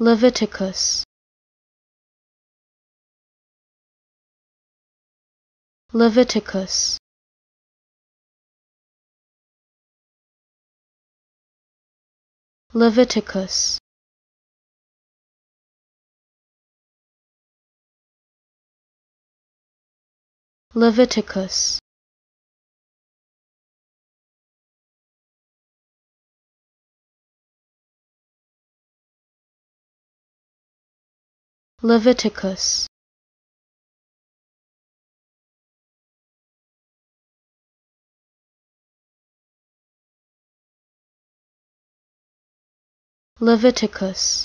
Leviticus. Leviticus. Leviticus. Leviticus. Leviticus. Leviticus.